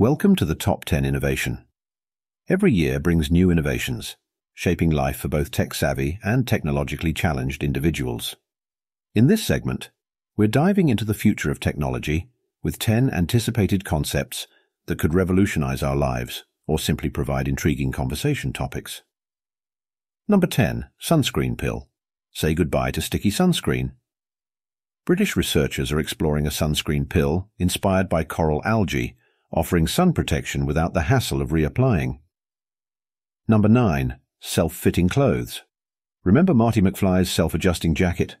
Welcome to the Top 10 Innovation. Every year brings new innovations, shaping life for both tech-savvy and technologically challenged individuals. In this segment, we're diving into the future of technology with 10 anticipated concepts that could revolutionize our lives or simply provide intriguing conversation topics. Number 10. Sunscreen pill. Say goodbye to sticky sunscreen. British researchers are exploring a sunscreen pill inspired by coral algae, offering sun protection without the hassle of reapplying. Number 9. Self-fitting clothes. Remember Marty McFly's self-adjusting jacket?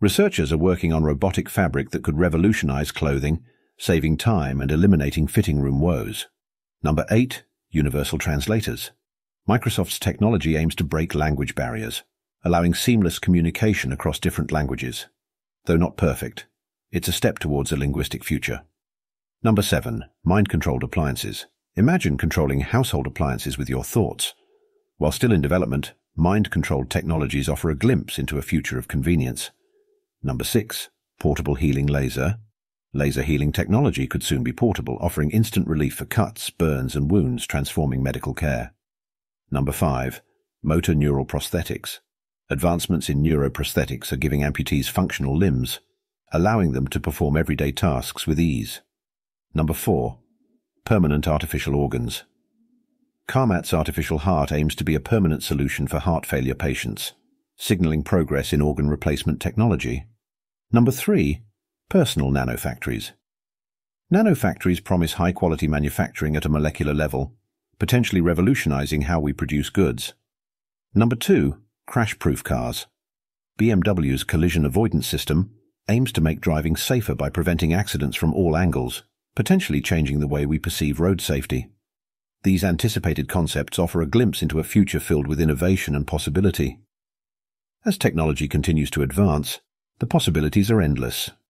Researchers are working on robotic fabric that could revolutionize clothing, saving time and eliminating fitting room woes. Number 8. Universal translators. Microsoft's technology aims to break language barriers, allowing seamless communication across different languages. Though not perfect, it's a step towards a linguistic future. Number 7. Mind-controlled appliances. Imagine controlling household appliances with your thoughts. While still in development, mind-controlled technologies offer a glimpse into a future of convenience. Number 6. Portable healing laser. Laser healing technology could soon be portable, offering instant relief for cuts, burns, and wounds, transforming medical care. Number 5. Motor neural prosthetics. Advancements in neuroprosthetics are giving amputees functional limbs, allowing them to perform everyday tasks with ease. Number 4. Permanent artificial organs. Carmat's artificial heart aims to be a permanent solution for heart failure patients, signaling progress in organ replacement technology. Number 3. Personal nanofactories. Nanofactories promise high-quality manufacturing at a molecular level, potentially revolutionizing how we produce goods. Number 2. Crash-proof cars. BMW's collision avoidance system aims to make driving safer by preventing accidents from all angles, potentially changing the way we perceive road safety. These anticipated concepts offer a glimpse into a future filled with innovation and possibility. As technology continues to advance, the possibilities are endless,